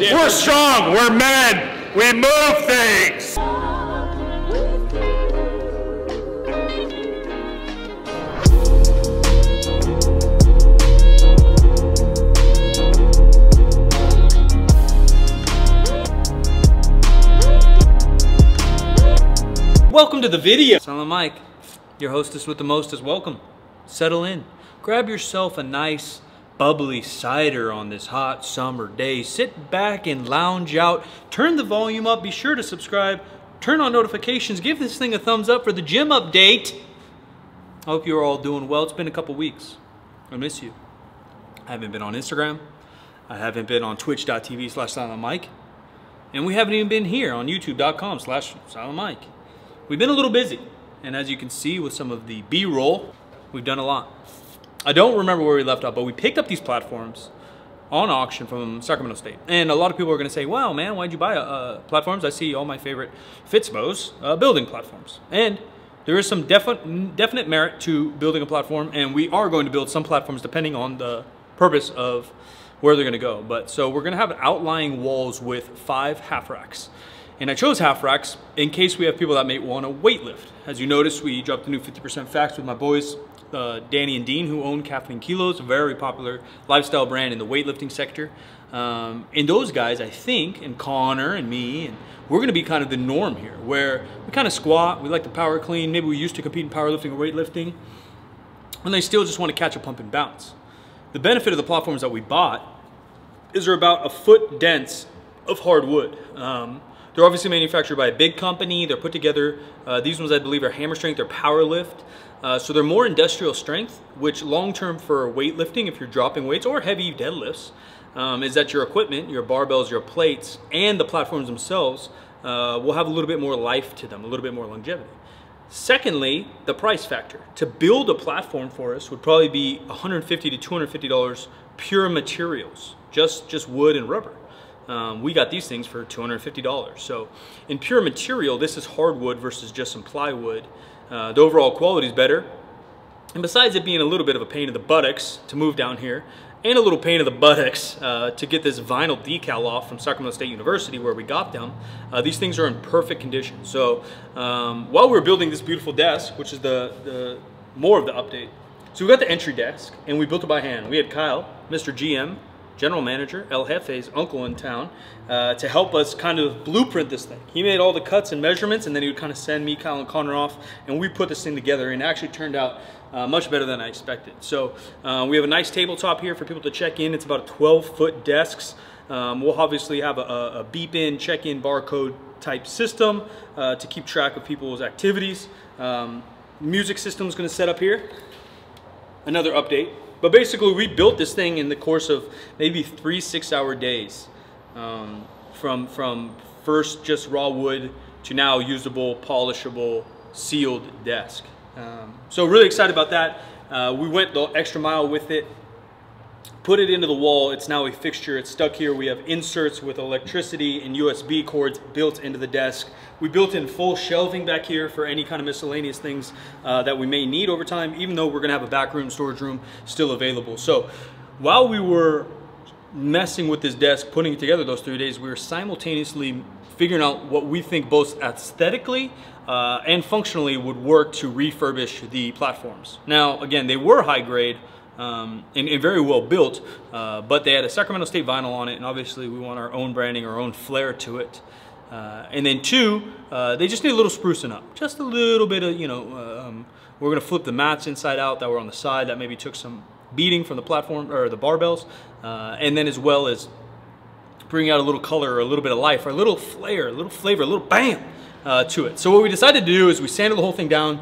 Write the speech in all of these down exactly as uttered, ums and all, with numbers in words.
Yeah. We're strong, we're men, we move things. Welcome to the video. Silent Mike, your hostess with the most is welcome. Settle in, grab yourself a nice bubbly cider on this hot summer day. Sit back and lounge out, turn the volume up, be sure to subscribe, turn on notifications, give this thing a thumbs up for the gym update. I hope you're all doing well. It's been a couple weeks. I miss you. I haven't been on Instagram. I haven't been on twitch.tv slash Silent Mike. And we haven't even been here on youtube.com slash Silent Mike. We've been a little busy, and as you can see with some of the B-roll, we've done a lot. I don't remember where we left off, but we picked up these platforms on auction from Sacramento State. And a lot of people are gonna say, wow, man, why'd you buy uh, platforms? I see all my favorite Fitzbo's uh, building platforms. And there is some defi- definite merit to building a platform, and we are going to build some platforms depending on the purpose of where they're gonna go. But so we're gonna have outlying walls with five half racks. And I chose half racks in case we have people that may want to weight lift. As you notice, we dropped the new fifty percent facts with my boys, uh, Danny and Dean, who own Kathleen Kilos, a very popular lifestyle brand in the weightlifting sector. Um, and those guys, I think, and Connor and me, and we're going to be kind of the norm here, where we kind of squat, we like to power clean, maybe we used to compete in powerlifting or weightlifting, and they still just want to catch a pump and bounce. The benefit of the platforms that we bought is they're about a foot dense of hardwood. Um, They're obviously manufactured by a big company. They're put together, uh, these ones I believe are Hammer Strength or Power Lift. Uh, so they're more industrial strength, which long term for weightlifting, if you're dropping weights or heavy deadlifts, um, is that your equipment, your barbells, your plates, and the platforms themselves uh, will have a little bit more life to them, a little bit more longevity. Secondly, the price factor. To build a platform for us would probably be one hundred fifty to two hundred fifty dollars pure materials, just, just wood and rubber. Um, we got these things for two hundred fifty dollars. So in pure material, this is hardwood versus just some plywood. Uh, the overall quality is better. And besides it being a little bit of a pain in the buttocks to move down here, and a little pain in the buttocks uh, to get this vinyl decal off from Sacramento State University where we got them, uh, these things are in perfect condition. So um, while we were building this beautiful desk, which is the, the more of the update, so we got the entry desk and we built it by hand. We had Kyle, Mister G M, General Manager, El Jefe's uncle in town, uh, to help us kind of blueprint this thing. He made all the cuts and measurements, and then he would kind of send me, Kyle, and Connor off, and we put this thing together, and it actually turned out uh, much better than I expected. So uh, we have a nice tabletop here for people to check in. It's about a twelve foot desks. Um, we'll obviously have a, a beep-in, check-in, barcode type system uh, to keep track of people's activities. Um, music system's gonna set up here. Another update. But basically, we built this thing in the course of maybe three six-hour days, um, from from first just raw wood to now usable, polishable, sealed desk. Um, so really excited about that. Uh, we went the extra mile with it, put it into the wall. It's now a fixture. It's stuck here. We have inserts with electricity and U S B cords built into the desk. We built in full shelving back here for any kind of miscellaneous things uh, that we may need over time, even though we're gonna have a back room, storage room still available. So while we were messing with this desk, putting it together those three days, we were simultaneously figuring out what we think both aesthetically uh, and functionally would work to refurbish the platforms. Now, again, they were high grade, Um, and, and very well built, uh, but they had a Sacramento State vinyl on it, and obviously we want our own branding, our own flair to it. Uh, and then two, uh, they just need a little sprucing up, just a little bit of, you know, um, we're gonna flip the mats inside out that were on the side that maybe took some beating from the platform or the barbells, uh, and then as well as bring out a little color or a little bit of life or a little flair, a little flavor, a little bam uh, to it. So what we decided to do is we sanded the whole thing down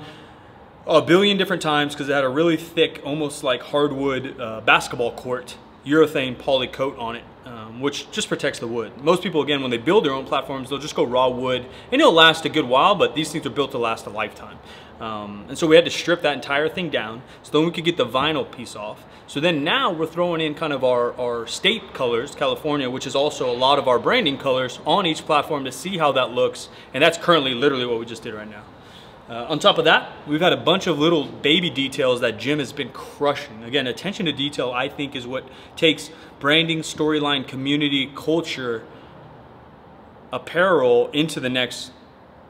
a billion different times because it had a really thick, almost like hardwood uh, basketball court, urethane poly coat on it, um, which just protects the wood. Most people, again, when they build their own platforms, they'll just go raw wood and it'll last a good while, but these things are built to last a lifetime. Um, and so we had to strip that entire thing down so then we could get the vinyl piece off. So then now we're throwing in kind of our, our state colors, California, which is also a lot of our branding colors on each platform to see how that looks. And that's currently literally what we just did right now. Uh, on top of that, we've had a bunch of little baby details that Jim has been crushing. Again, attention to detail, I think, is what takes branding, storyline, community, culture, apparel into the next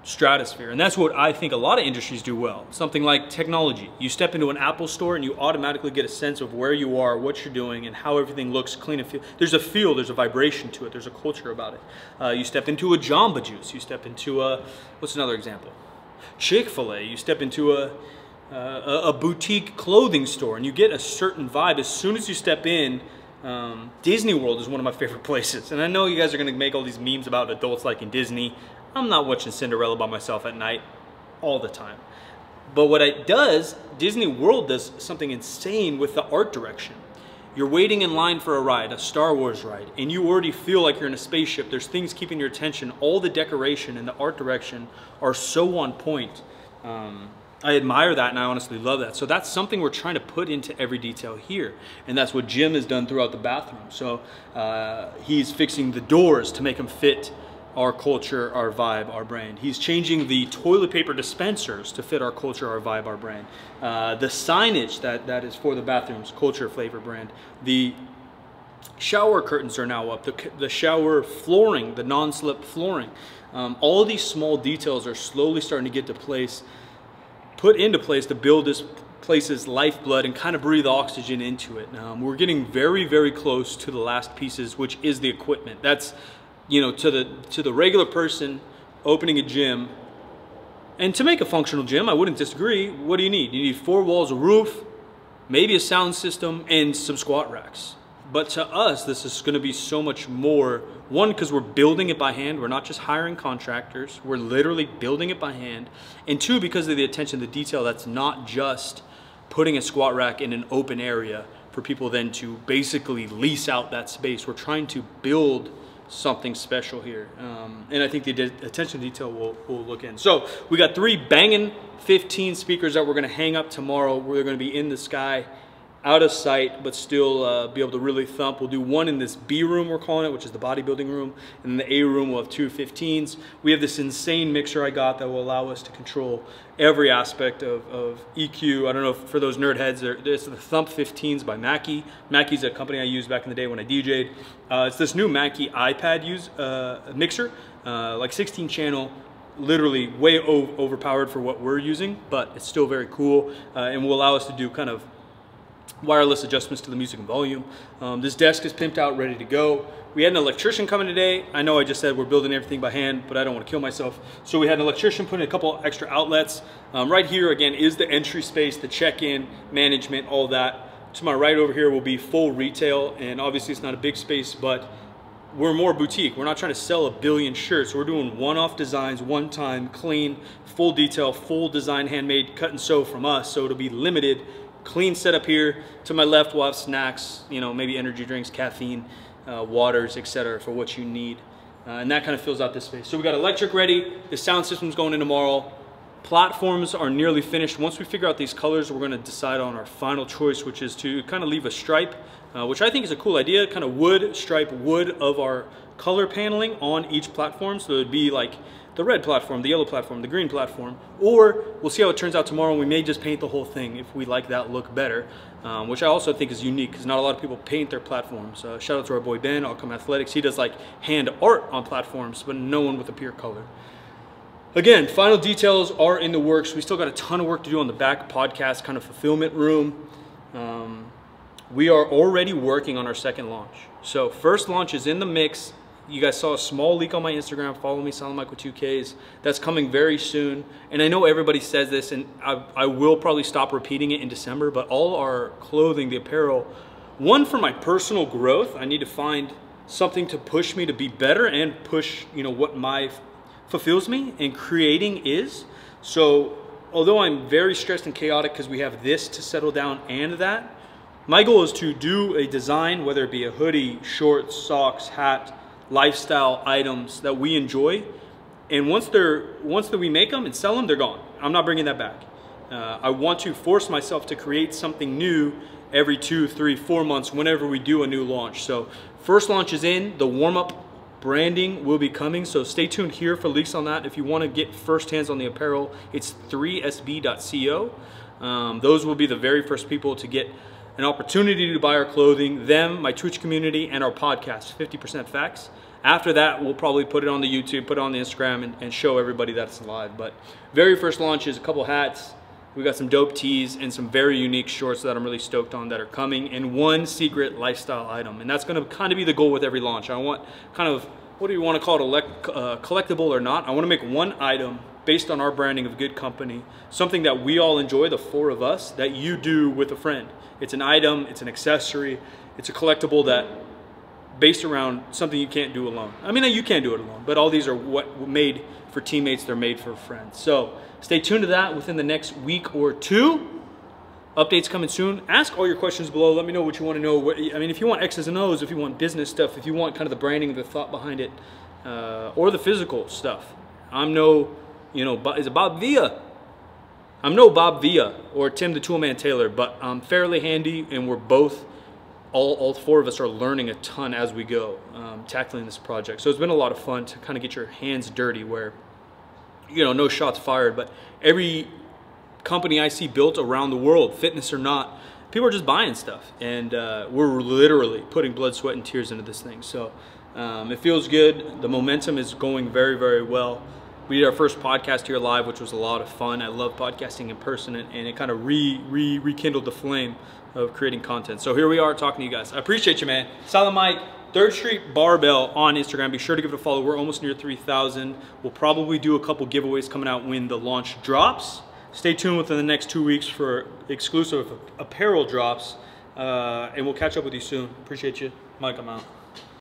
stratosphere. And that's what I think a lot of industries do well. Something like technology. You step into an Apple store and you automatically get a sense of where you are, what you're doing, and how everything looks clean and feel. There's a feel, there's a vibration to it, there's a culture about it. Uh, you step into a Jamba Juice, you step into a, what's another example? Chick-fil-A, you step into a, uh, a boutique clothing store and you get a certain vibe as soon as you step in. Um, Disney World is one of my favorite places, and I know you guys are gonna make all these memes about adults liking Disney. I'm not watching Cinderella by myself at night all the time. But what it does, Disney World does something insane with the art direction. You're waiting in line for a ride, a Star Wars ride, and you already feel like you're in a spaceship. There's things keeping your attention. All the decoration and the art direction are so on point. Um, I admire that, and I honestly love that. So that's something we're trying to put into every detail here. And that's what Jim has done throughout the bathroom. So uh, he's fixing the doors to make them fit our culture, our vibe, our brand. He's changing the toilet paper dispensers to fit our culture, our vibe, our brand. Uh, the signage that, that is for the bathrooms, culture, flavor, brand. The shower curtains are now up. The, the shower flooring, the non-slip flooring. Um, all these small details are slowly starting to get to place, put into place to build this place's lifeblood and kind of breathe oxygen into it. Um, we're getting very, very close to the last pieces, which is the equipment. That's, you know, to the to the regular person opening a gym, and to make a functional gym, I wouldn't disagree. What do you need? You need four walls, a roof, maybe a sound system, and some squat racks. But to us, this is going to be so much more. One, because we're building it by hand. We're not just hiring contractors. We're literally building it by hand. And two, because of the attention to detail, that's not just putting a squat rack in an open area for people then to basically lease out that space. We're trying to build something special here. Um, and I think the attention to detail will, will look in. So we got three banging fifteen speakers that we're going to hang up tomorrow. We're going to be in the sky, out of sight, but still uh, be able to really thump. We'll do one in this B room, we're calling it, which is the bodybuilding room, and in the A room we'll have two fifteens. We have this insane mixer I got that will allow us to control every aspect of, of E Q. I don't know if for those nerd heads, it's the Thump fifteens by Mackie. Mackie's a company I used back in the day when I D J'd. Uh, it's this new Mackie iPad use, uh, mixer, uh, like sixteen channel, literally way overpowered for what we're using, but it's still very cool, uh, and will allow us to do kind of wireless adjustments to the music and volume. Um, this desk is pimped out, ready to go. We had an electrician coming today. I know I just said we're building everything by hand, but I don't want to kill myself. So we had an electrician put in a couple extra outlets. Um, right here, again, is the entry space, the check-in, management, all that. To my right over here will be full retail, and obviously it's not a big space, but we're more boutique. We're not trying to sell a billion shirts. We're doing one-off designs, one-time, clean, full detail, full design, handmade, cut and sew from us, so it'll be limited. Clean setup here. To my left, we'll have snacks, you know, maybe energy drinks, caffeine, uh, waters, et cetera, for what you need, uh, and that kind of fills out this space. So we got electric ready. The sound system's going in tomorrow. Platforms are nearly finished. Once we figure out these colors, we're going to decide on our final choice, which is to kind of leave a stripe, uh, which I think is a cool idea. Kind of wood stripe, wood of our color paneling on each platform, so it'd be like the red platform, the yellow platform, the green platform, or we'll see how it turns out tomorrow. We may just paint the whole thing if we like that look better, um, which I also think is unique because not a lot of people paint their platforms. Uh, shout out to our boy Ben, Allcome Athletics. He does like hand art on platforms, but no one with a pure color. Again, final details are in the works. We still got a ton of work to do on the back podcast kind of fulfillment room. Um, we are already working on our second launch. So first launch is in the mix. You guys saw a small leak on my Instagram. Follow me, Silent Mike with two Ks. That's coming very soon. And I know everybody says this, and I, I will probably stop repeating it in December, but all our clothing, the apparel, one, for my personal growth, I need to find something to push me to be better and push, you know, what my fulfills me and creating is. So although I'm very stressed and chaotic because we have this to settle down and that, my goal is to do a design, whether it be a hoodie, shorts, socks, hat, lifestyle items that we enjoy, and once they're once that we make them and sell them, they're gone. I'm not bringing that back. uh, I want to force myself to create something new every two, three, four months whenever we do a new launch. So first launch is in the warm-up Branding will be coming, so stay tuned here for leaks on that. If you want to get first hands on the apparel, it's three S B dot co. Um, those will be the very first people to get an opportunity to buy our clothing, them, my Twitch community, and our podcast, fifty percent Facts. After that, we'll probably put it on the YouTube, put it on the Instagram, and, and show everybody that's live. But very first launch is a couple hats. We got some dope tees and some very unique shorts that I'm really stoked on that are coming, and one secret lifestyle item. And that's gonna kind of be the goal with every launch. I want kind of, what do you wanna call it, uh, collectible or not? I wanna make one item based on our branding of good company, something that we all enjoy, the four of us, that you do with a friend. It's an item, it's an accessory, it's a collectible that based around something you can't do alone. I mean, you can do it alone, but all these are what made for teammates, they're made for friends. So stay tuned to that within the next week or two. Updates coming soon. Ask all your questions below. Let me know what you want to know. I mean, if you want X's and O's, if you want business stuff, if you want kind of the branding, the thought behind it, uh, or the physical stuff. I'm no, you know, is it Bob Villa? I'm no Bob Villa or Tim the Toolman Taylor, but I'm fairly handy, and we're both All, all four of us are learning a ton as we go, um, tackling this project. So it's been a lot of fun to kind of get your hands dirty where, you know, no shots fired, but every company I see built around the world, fitness or not, people are just buying stuff. And uh, we're literally putting blood, sweat, and tears into this thing. So um, it feels good. The momentum is going very, very well. We did our first podcast here live, which was a lot of fun. I love podcasting in person, and, and it kind of re, re, rekindled the flame of creating content. So here we are talking to you guys. I appreciate you, man. Silent Mike, third Street Barbell on Instagram. Be sure to give it a follow. We're almost near three thousand. We'll probably do a couple giveaways coming out when the launch drops. Stay tuned within the next two weeks for exclusive apparel drops. Uh, and we'll catch up with you soon. Appreciate you. Mike, I'm out.